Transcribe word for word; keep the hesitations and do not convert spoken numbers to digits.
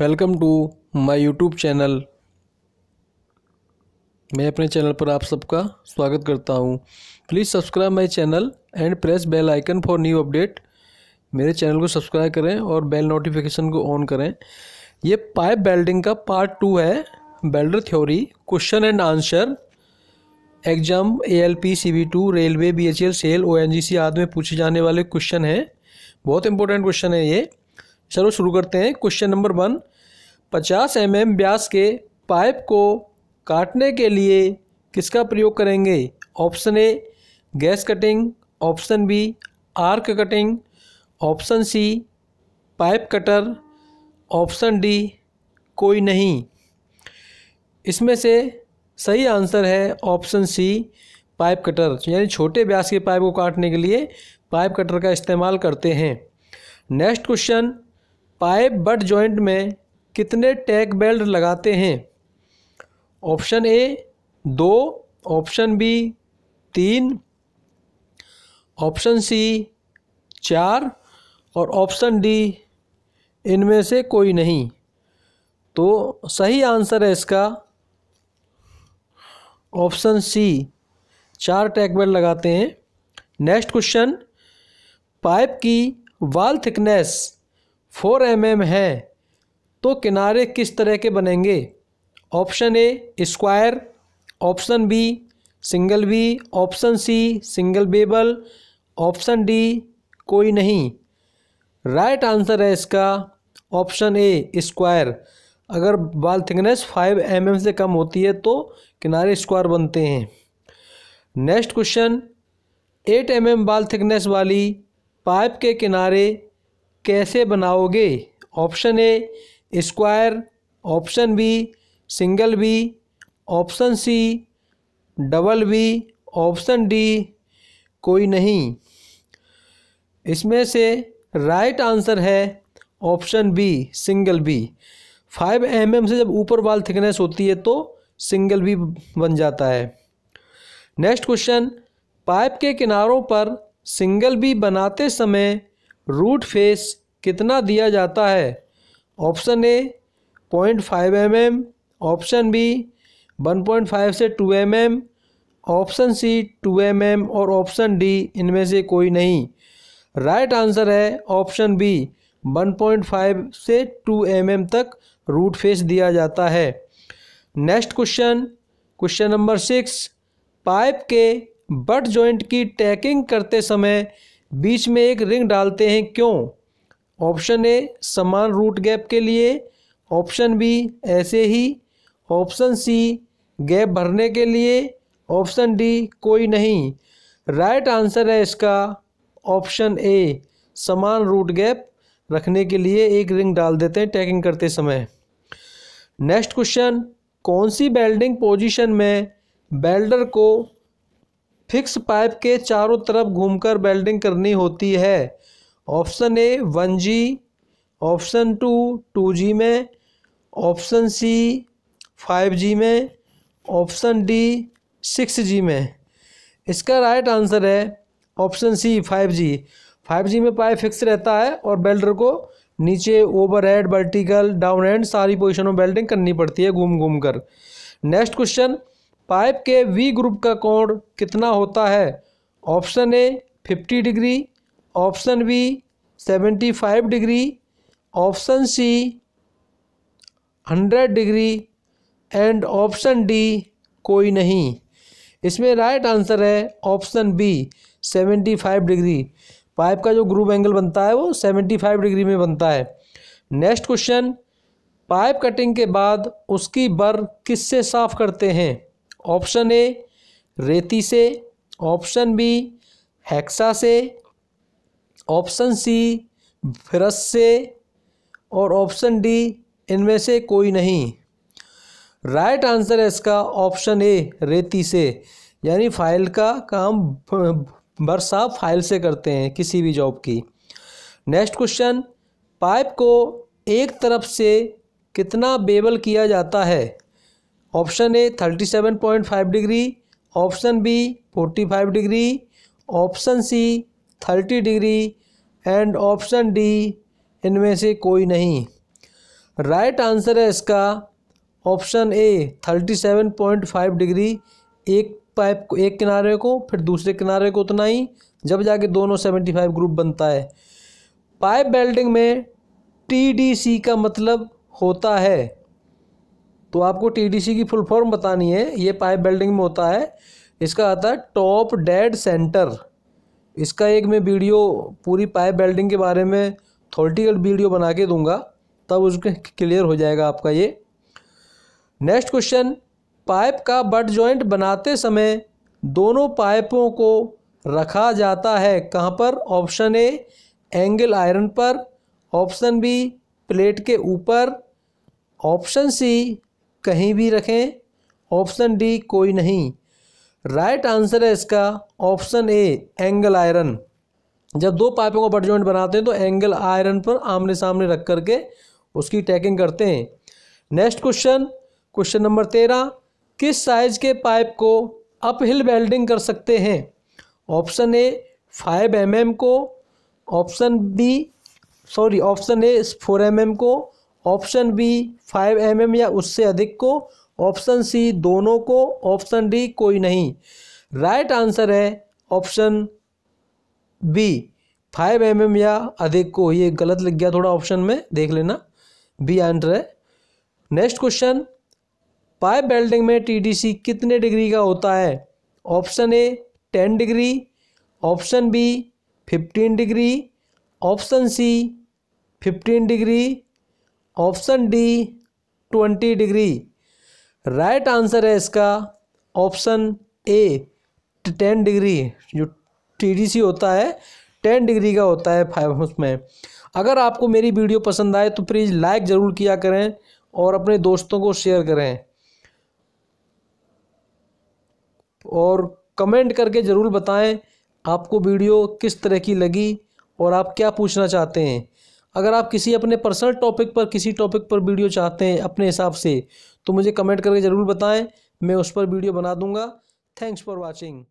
Welcome to my YouTube channel. मैं अपने channel पर आप सबका स्वागत करता हूं। Please subscribe my channel and press bell icon for new update. मेरे चैनल को सब्सक्राइब करें और बेल नोटिफिकेशन को ऑन करें। ये पाइप वेल्डिंग का पार्ट टू है, welder theory question and answer. Exam A L P, C B two, railway, B H E L, SAIL, O N G C आदि में पूछे जाने वाले क्वेश्चन हैं। बहुत इंपॉर्टेंट क्वेश्चन है ये। चलो शुरू करते हैं। क्वेश्चन नंबर वन, पचास एम एम व्यास के पाइप को काटने के लिए किसका प्रयोग करेंगे? Option A gas cutting, option B arc cutting, option C pipe cutter, option D कोई नहीं। इसमें से सही आंसर है ऑप्शन सी पाइप कटर, यानी छोटे व्यास के पाइप को काटने के लिए पाइप कटर का इस्तेमाल करते हैं। Next question, pipe butt joint में कितने टैक बेल्ट लगाते हैं? ऑप्शन ए दो, ऑप्शन बी तीन, ऑप्शन सी चार और ऑप्शन डी इनमें से कोई नहीं। तो सही आंसर है इसका ऑप्शन सी, चार टैक बेल्ट लगाते हैं। नेक्स्ट क्वेश्चन, पाइप की वाल थिकनेस फोर एम एम है तो किनारे किस तरह के बनेंगे? Option A square, option B single B, option C single bevel, option D कोई नहीं। राइट आंसर है इसका ऑप्शन ए स्क्वायर। अगर वाल थिकनेस फाइव एम एम से कम होती है तो किनारे स्क्वायर बनते हैं। Next question, eight M M wall thickness वाली पाइप के किनारे कैसे बनाओगे? Option A square, option B single B, option C double B, option D कोई नहीं। इसमें से राइट आंसर है option B single B. Five M M से जब ऊपर वाल थिकनेस होती है तो सिंगल बी बन जाता है। नेक्स्ट क्वेश्चन, पाइप के किनारों पर सिंगल बी बनाते समय रूट फेस कितना दिया जाता है? Option A point five M M, option B one point five से two M M, option C two M M और ऑप्शन डी इनमें से कोई नहीं। राइट आंसर है option B, one point five से टू एम एम तक root face दिया जाता है। Next question, question number six, pipe के बट जॉइंट की टैकिंग करते समय बीच में एक रिंग डालते हैं, क्यों? ऑप्शन ए समान रूट गैप के लिए, ऑप्शन बी ऐसे ही, ऑप्शन सी गैप भरने के लिए, ऑप्शन डी कोई नहीं। राइट आंसर है इसका ऑप्शन ए, समान रूट गैप रखने के लिए एक रिंग डाल देते हैं टैकिंग करते समय। नेक्स्ट क्वेश्चन, कौन सी वेल्डिंग पोजीशन में वेल्डर को फिक्स पाइप के चारों तरफ घूमकर वेल्डिंग करनी होती है? Option A one G, option two two G में, ऑप्शन सी फाइव जी में, ऑप्शन डी सिक्स जी में। इसका राइट आंसर है option C five G. Five G में पाइप फिक्स रहता है और बेल्डर को नीचे ओवरहेड, वर्टिकल, डाउन हैंड सारी पोजीशनों में बेल्डिंग करनी पड़ती है घूम घूम कर। नेक्स्ट क्वेश्चन, पाइप के वी ग्रुप का कोण कितना होता है? Option A fifty degree, option B seventy five degree, option C hundred degree and option D कोई नहीं। इसमें राइट आंसर है option B seventy five degree. Pipe का जो ग्रुप एंगल बनता है वो सेवेंटी फाइव डिग्री में बनता है। नेक्स्ट क्वेश्चन, पाइप कटिंग के बाद उसकी बर किससे साफ करते हैं? ऑप्शन ए रेती से, ऑप्शन बी हेक्सा से, ऑप्शन सी ब्रश से और ऑप्शन डी इनमें से कोई नहीं। राइट आंसर है इसका ऑप्शन ए रेती से, यानी फाइल का काम बरसात फाइल से करते हैं किसी भी जॉब की। नेक्स्ट क्वेश्चन, पाइप को एक तरफ से कितना बेबल किया जाता है? Option A thirty seven point five degree, option B forty five degree, option C thirty degree and option D इनमें से कोई नहीं। राइट आंसर है इसका ऑप्शन ए सैंतीस पॉइंट पाँच डिग्री, एक पाइप को एक किनारे को फिर दूसरे किनारे को उतना ही, जब जाके दोनों पचहत्तर ग्रुप बनता है। पाइप वेल्डिंग में टी डी सी का मतलब होता है, तो आपको टी डी सी की फुल फॉर्म बतानी है। ये पाइप वेल्डिंग में होता है, इसका आता है टॉप डेड सेंटर। इसका एक मैं वीडियो पूरी पाइप वेल्डिंग के बारे में थॉरिटिकल वीडियो बना के दूंगा, तब उसके क्लियर हो जाएगा आपका ये। नेक्स्ट क्वेश्चन, पाइप का बट जॉइंट बनाते समय दोनों पाइपों को रखा जाता है कहाँ पर? ऑप्शन ए एंगल आयरन पर, ऑप्शन बी प्लेट के ऊपर, ऑप्शन सी कहीं भी रखें, ऑप्शन डी कोई नहीं। राइट आंसर है इसका ऑप्शन ए एंगल आयरन। जब दो पाइपों को बट जॉइंट बनाते हैं तो एंगल आयरन पर आमने सामने रख करके उसकी टैकिंग करते हैं। नेक्स्ट क्वेश्चन, क्वेश्चन नंबर तेरह, किस साइज के पाइप को अपहिल वेल्डिंग कर सकते हैं? Option A five M M को, option B sorry option A four M M को, option B five M M या उससे अधिक को, ऑप्शन सी दोनों को, ऑप्शन डी कोई नहीं। राइट आंसर है option B five M M या अधिक को। ये गलत लग गया थोड़ा ऑप्शन में, देख लेना, बी आंसर है। नेक्स्ट क्वेश्चन, पाइप वेल्डिंग में टी डी सी कितने डिग्री का होता है? Option A ten degree, option B fifteen degree, option C fifteen degree, option D twenty degree. Right answer है इसका ऑप्शन ए टेन डिग्री। जो T D C होता है टेन डिग्री का होता है फाइव उसमें। अगर आपको मेरी वीडियो पसंद आए तो प्लीज़ लाइक ज़रूर किया करें और अपने दोस्तों को शेयर करें, और कमेंट करके ज़रूर बताएं आपको वीडियो किस तरह की लगी और आप क्या पूछना चाहते हैं। अगर आप किसी अपने पर्सनल टॉपिक पर किसी टॉपिक पर वीडियो चाहते हैं अपने हिसाब से, तो मुझे कमेंट करके ज़रूर बताएं, मैं उस पर वीडियो बना दूंगा। Thanks for watching.